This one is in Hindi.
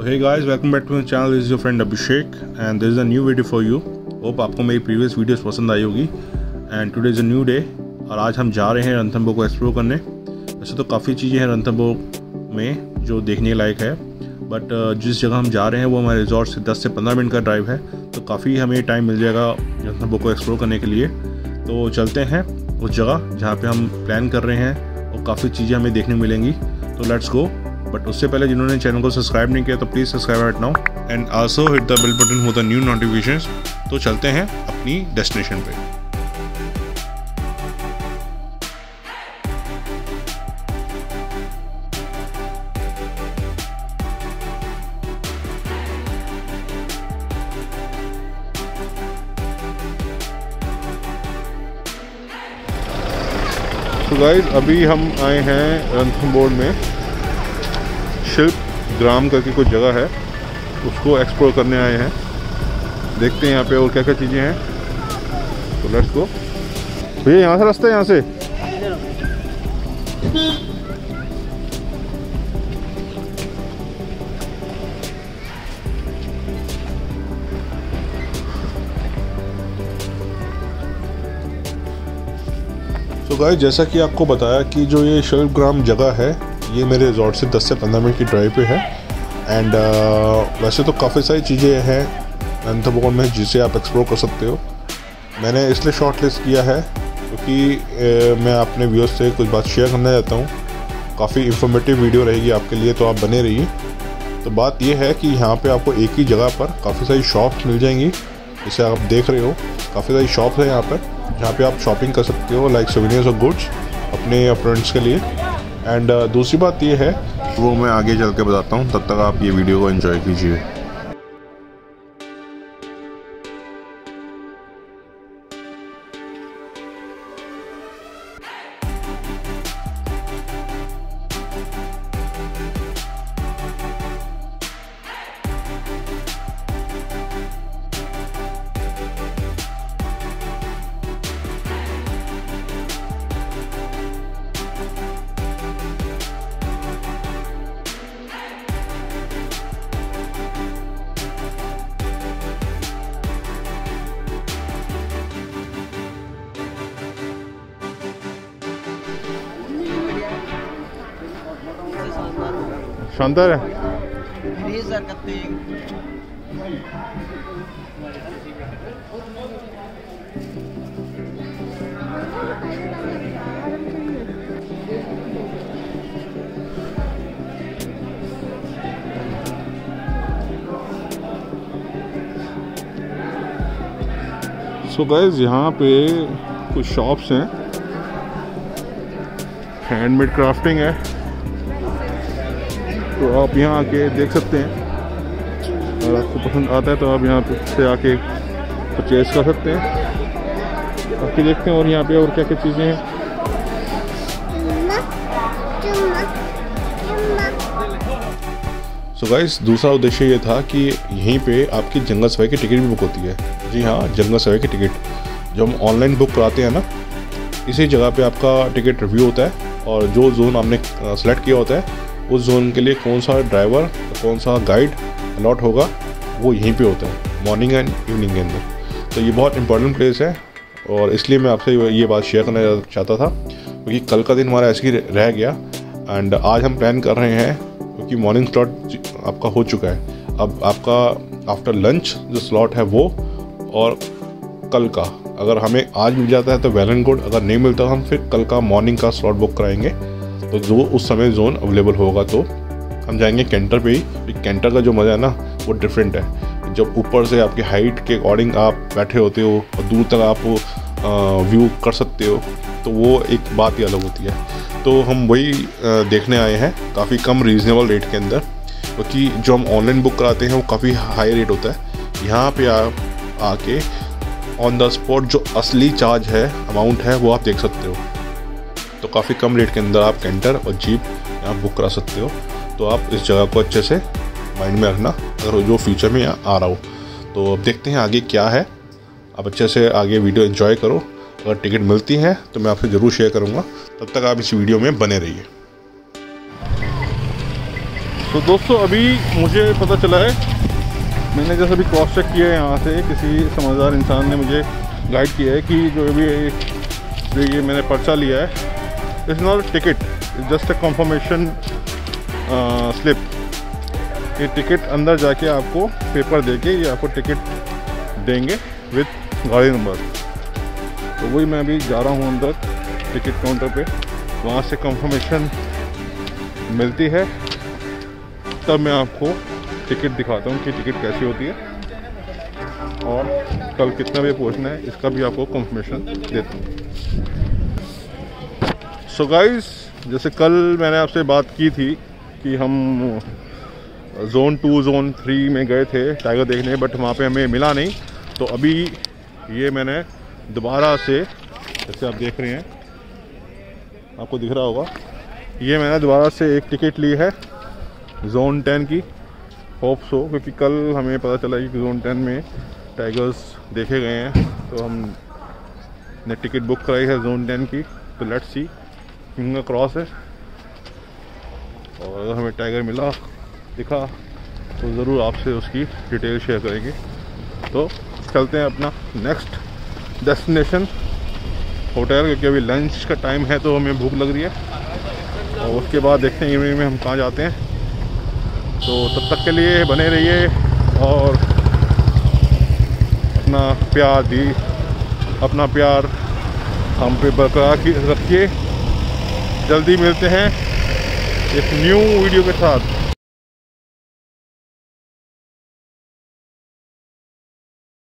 तो hey guys, welcome back to my channel. This is your friend Abhishek and this is a new video for you. Hope आपको मेरी प्रीवियस वीडियोस पसंद आई होगी। And today is a new day और आज हम जा रहे हैं रणथंबोर को एक्सप्लोर करने। वैसे तो काफ़ी चीज़ें हैं रणथंबोर में जो देखने लायक है, बट जिस जगह हम जा रहे हैं वो हमारे रिजॉर्ट से 10 से 15 मिनट का ड्राइव है, तो काफ़ी हमें टाइम मिल जाएगा रणथंबोर को एक्सप्लोर करने के लिए। तो चलते हैं उस जगह जहाँ पे हम प्लान कर रहे हैं और काफ़ी चीज़ें हमें देखने मिलेंगी। तो लेट्स गो। बट उससे पहले जिन्होंने चैनल को सब्सक्राइब नहीं किया तो please subscribe right now and also hit the bell button for the new notifications. तो चलते हैं अपनी डेस्टिनेशन पे। तो गाइस, अभी हम आए हैं रणथंबोर में। शिल्पग्राम करके कुछ जगह है, उसको एक्सप्लोर करने आए हैं। देखते हैं यहाँ पे और क्या क्या चीज़ें हैं। तो लेट्स गो। भैया यहाँ से रास्ता है, यहाँ से। तो गाइस, जैसा कि आपको बताया कि जो ये शिल्पग्राम जगह है ये मेरे रिजॉर्ट से 10 से 15 मिनट की ड्राइव पे है। एंड वैसे तो काफ़ी सारी चीज़ें हैं रणथंबोर में जिसे आप एक्सप्लोर कर सकते हो। मैंने इसलिए शॉर्ट लिस्ट किया है क्योंकि मैं अपने व्यूअर्स से कुछ बात शेयर करना चाहता हूँ। काफ़ी इंफॉर्मेटिव वीडियो रहेगी आपके लिए, तो आप बने रहिए। तो बात यह है कि यहाँ पर आपको एक ही जगह पर काफ़ी सारी शॉप्स मिल जाएंगी, जिसे आप देख रहे हो। काफ़ी सारी शॉप्स हैं यहाँ पर जहाँ पर आप शॉपिंग कर सकते हो, लाइक सोवेनियर्स और गुड्स अपने फ्रेंड्स के लिए। एंड दूसरी बात ये है, वो मैं आगे चल के बताता हूँ, तब तक आप ये वीडियो को एंजॉय कीजिए। शानदार है। सो गाइस, यहाँ पे कुछ शॉप्स हैं, हैंडमेड क्राफ्टिंग है, तो आप यहाँ आके देख सकते हैं। अगर आपको पसंद आता है तो आप यहाँ से आके परचेज़ कर सकते हैं। आपके देखते हैं और यहाँ पे और क्या क्या चीज़ें हैं। सो गाइस, दूसरा उद्देश्य ये था कि यहीं पे आपकी जंगल सवाई की टिकट भी बुक होती है। जी हाँ, जंगल सवाई की टिकट जो हम ऑनलाइन बुक कराते हैं ना, इसी जगह पे आपका टिकट रिव्यू होता है और जो जोन आपने सेलेक्ट किया होता है उस जोन के लिए कौन सा ड्राइवर कौन सा गाइड अलॉट होगा वो यहीं पे होता है मॉर्निंग एंड इवनिंग के अंदर। तो ये बहुत इंपॉर्टेंट प्लेस है और इसलिए मैं आपसे ये बात शेयर करना चाहता था, क्योंकि कल का दिन हमारा ऐसे ही रह गया। एंड आज हम प्लान कर रहे हैं क्योंकि मॉर्निंग स्लॉट आपका हो चुका है, अब आपका आफ्टर लंच जो स्लॉट है वो और कल का। अगर हमें आज मिल जाता है तो वेल एंड गुड, अगर नहीं मिलता हम फिर कल का मॉर्निंग का स्लॉट बुक कराएंगे। तो जो उस समय जोन अवेलेबल होगा तो हम जाएंगे कैंटर पे ही। कैंटर का जो मज़ा है ना वो डिफरेंट है। जब ऊपर से आपके हाइट के अकॉर्डिंग आप बैठे होते हो और दूर तक आप व्यू कर सकते हो, तो वो एक बात ही अलग होती है। तो हम वही देखने आए हैं काफ़ी कम रीज़नेबल रेट के अंदर, क्योंकि जो हम ऑनलाइन बुक कराते हैं वो काफ़ी हाई रेट होता है। यहाँ पर आप आके ऑन द स्पॉट जो असली चार्ज है अमाउंट है वो आप देख सकते हो। तो काफ़ी कम रेट के अंदर आप कैंटर और जीप यहाँ बुक करा सकते हो। तो आप इस जगह को अच्छे से माइंड में रखना अगर जो फ्यूचर में यहाँ आ रहा हो। तो अब देखते हैं आगे क्या है। आप अच्छे से आगे वीडियो एंजॉय करो। अगर टिकट मिलती है तो मैं आपसे ज़रूर शेयर करूँगा, तब तक आप इस वीडियो में बने रहिए। तो दोस्तों अभी मुझे पता चला है, मैंने जैसे अभी क्रॉस चेक किया है यहाँ से, किसी समझदार इंसान ने मुझे गाइड किया है कि जो अभी ये मैंने पर्चा लिया है, it's not a ticket, it's just a confirmation slip. ये टिकट अंदर जाके आपको पेपर देके ये आपको टिकट देंगे विथ गाड़ी नंबर। तो वही मैं अभी जा रहा हूँ अंदर टिकट काउंटर पे, वहाँ से कंफर्मेशन मिलती है तब मैं आपको टिकट दिखाता हूँ कि टिकट कैसी होती है और कल कितना बजे पहुँचना है, इसका भी आपको कंफर्मेशन देता हूँ। सो गाइस, जैसे कल मैंने आपसे बात की थी कि हम जोन 2 जोन 3 में गए थे टाइगर देखने, बट वहाँ पे हमें मिला नहीं। तो अभी ये मैंने दोबारा से, जैसे आप देख रहे हैं आपको दिख रहा होगा, ये मैंने दोबारा से एक टिकट ली है जोन 10 की, होप सो, क्योंकि कल हमें पता चला कि जोन 10 में टाइगर्स देखे गए हैं। तो हमने टिकट बुक कराई है जोन 10 की, तो लेट्स सी, किंग क्रॉस है और अगर हमें टाइगर मिला दिखा तो ज़रूर आपसे उसकी डिटेल शेयर करेंगे। तो चलते हैं अपना नेक्स्ट डेस्टिनेशन होटल, क्योंकि अभी लंच का टाइम है तो हमें भूख लग रही है और उसके बाद देखते हैं इवनिंग में हम कहाँ जाते हैं। तो तब तक के लिए बने रहिए और अपना प्यार हम पे बरकरार रखिए। जल्दी मिलते हैं एक न्यू वीडियो के साथ।